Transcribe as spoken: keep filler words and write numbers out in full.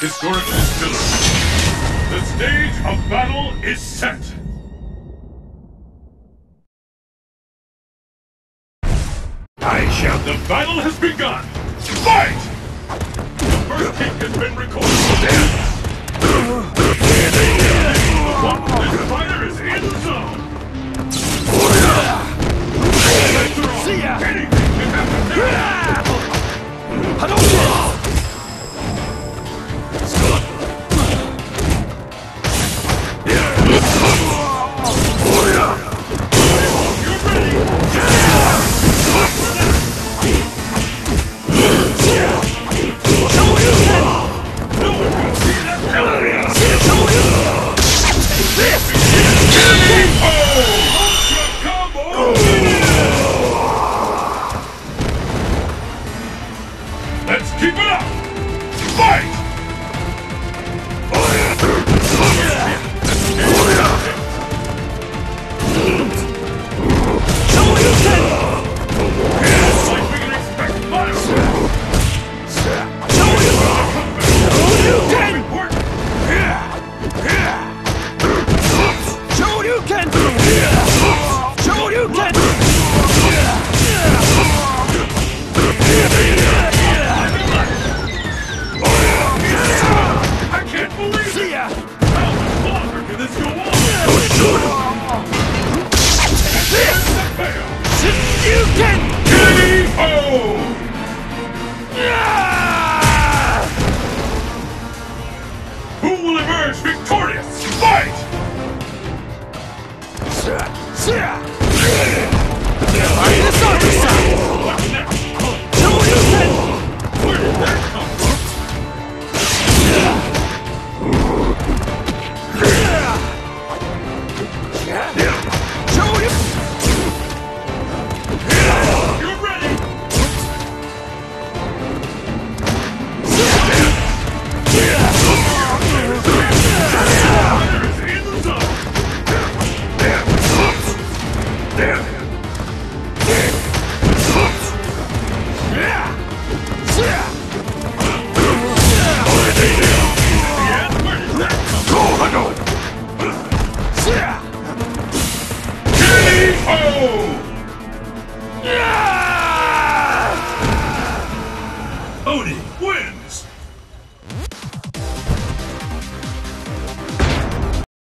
historical pillars. The stage of battle is set. I shall. The battle has begun. Fight! The first kick has been recorded. There they are.